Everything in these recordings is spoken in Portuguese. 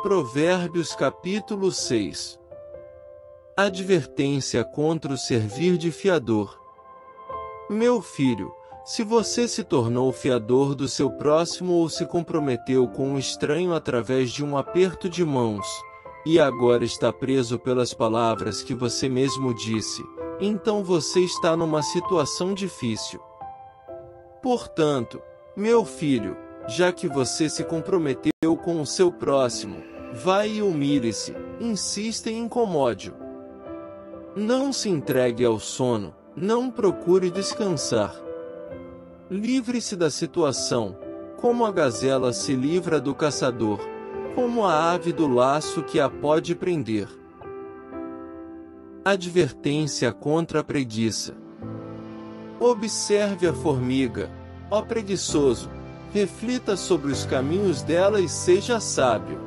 Provérbios capítulo 6. Advertência contra o servir de fiador. Meu filho, se você se tornou fiador do seu próximo ou se comprometeu com um estranho através de um aperto de mãos, e agora está preso pelas palavras que você mesmo disse, então você está numa situação difícil. Portanto, meu filho, já que você se comprometeu com o seu próximo, vai e humilhe-se, insista e incomode-o. Não se entregue ao sono, não procure descansar. Livre-se da situação, como a gazela se livra do caçador, como a ave do laço que a pode prender. Advertência contra a preguiça. Observe a formiga, ó preguiçoso, reflita sobre os caminhos dela e seja sábio.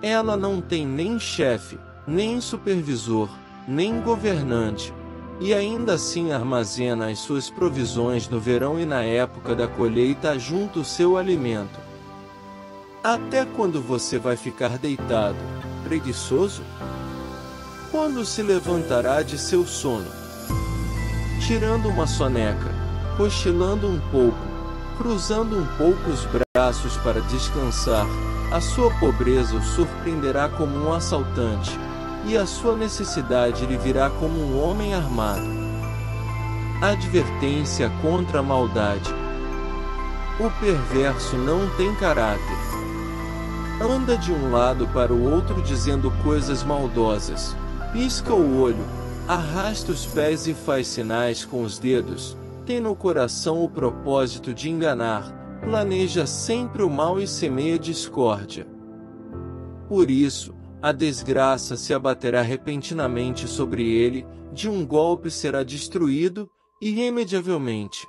Ela não tem nem chefe, nem supervisor, nem governante, e ainda assim armazena as suas provisões no verão e na época da colheita junto o seu alimento. Até quando você vai ficar deitado, preguiçoso? Quando se levantará de seu sono? Tirando uma soneca, cochilando um pouco, cruzando um pouco os braços para descansar, a sua pobreza o surpreenderá como um assaltante, e a sua necessidade lhe virá como um homem armado. Advertência contra a maldade. O perverso não tem caráter. Anda de um lado para o outro dizendo coisas maldosas, pisca o olho, arrasta os pés e faz sinais com os dedos. Tem no coração o propósito de enganar, planeja sempre o mal e semeia discórdia. Por isso, a desgraça se abaterá repentinamente sobre ele, de um golpe será destruído, irremediavelmente.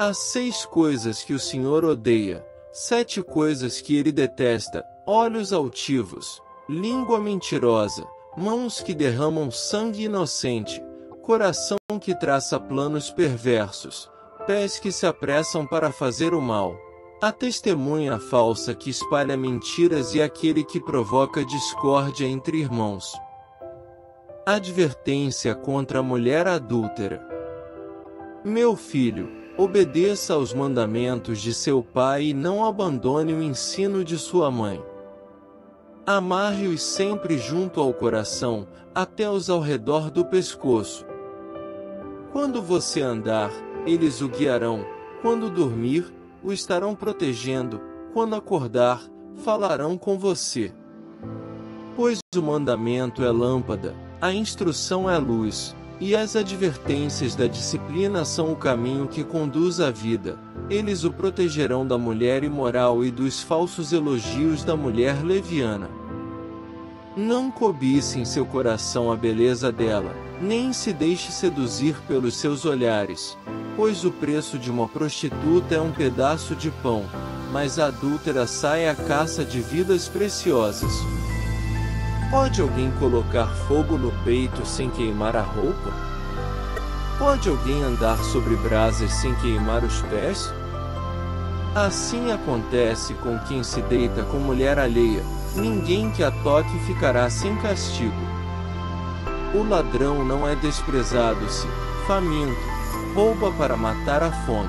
Há 6 coisas que o Senhor odeia, 7 coisas que ele detesta: olhos altivos, língua mentirosa, mãos que derramam sangue inocente, coração que traça planos perversos, pés que se apressam para fazer o mal, a testemunha falsa que espalha mentiras e aquele que provoca discórdia entre irmãos. Advertência contra a mulher adúltera. Meu filho, obedeça aos mandamentos de seu pai e não abandone o ensino de sua mãe. Amarre-os sempre junto ao coração, até-os ao redor do pescoço. Quando você andar, eles o guiarão, quando dormir, o estarão protegendo, quando acordar, falarão com você. Pois o mandamento é lâmpada, a instrução é luz, e as advertências da disciplina são o caminho que conduz à vida. Eles o protegerão da mulher imoral e dos falsos elogios da mulher leviana. Não cobice em seu coração a beleza dela, nem se deixe seduzir pelos seus olhares, pois o preço de uma prostituta é um pedaço de pão, mas a adúltera sai à caça de vidas preciosas. Pode alguém colocar fogo no peito sem queimar a roupa? Pode alguém andar sobre brasas sem queimar os pés? Assim acontece com quem se deita com mulher alheia, ninguém que a toque ficará sem castigo. O ladrão não é desprezado se, faminto, rouba para matar a fome.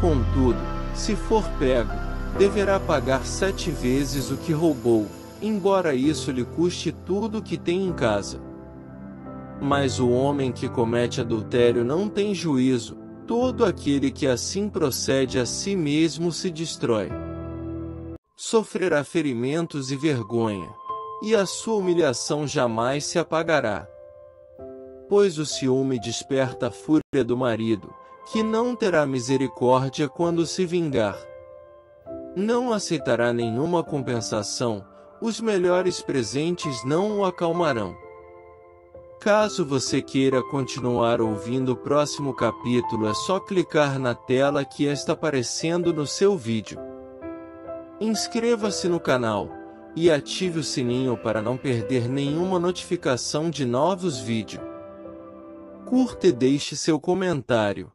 Contudo, se for pego, deverá pagar 7 vezes o que roubou, embora isso lhe custe tudo o que tem em casa. Mas o homem que comete adultério não tem juízo, todo aquele que assim procede a si mesmo se destrói. Sofrerá ferimentos e vergonha, e a sua humilhação jamais se apagará. Pois o ciúme desperta a fúria do marido, que não terá misericórdia quando se vingar. Não aceitará nenhuma compensação, os melhores presentes não o acalmarão. Caso você queira continuar ouvindo o próximo capítulo, é só clicar na tela que está aparecendo no seu vídeo. Inscreva-se no canal e ative o sininho para não perder nenhuma notificação de novos vídeos. Curta e deixe seu comentário.